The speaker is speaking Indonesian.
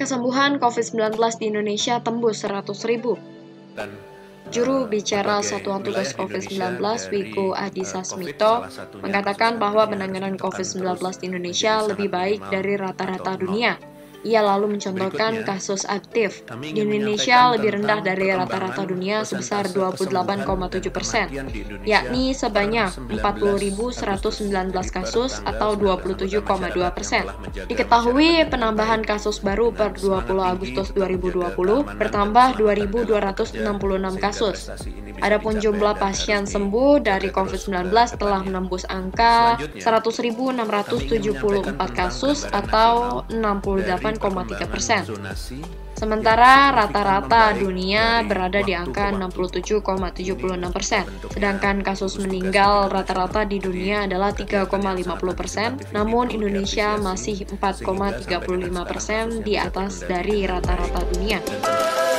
Kesembuhan COVID-19 di Indonesia tembus 100.000. Juru bicara Satuan Tugas Covid-19 Wiku Adisasmito mengatakan bahwa penanganan COVID-19 di Indonesia lebih baik dari rata-rata dunia. Ia lalu mencontohkan kasus aktif di Indonesia lebih rendah dari rata-rata dunia sebesar 28,7%, yakni sebanyak 40.119 kasus atau 27,2%. Diketahui penambahan kasus baru per 20 Agustus 2020 bertambah 2.266 kasus. Adapun jumlah pasien sembuh dari COVID-19 telah menembus angka 100.674 kasus atau 68,3%. Sementara rata-rata dunia berada di angka 67,76%. Sedangkan kasus meninggal rata-rata di dunia adalah 3,50%, namun Indonesia masih 4,35% di atas dari rata-rata dunia.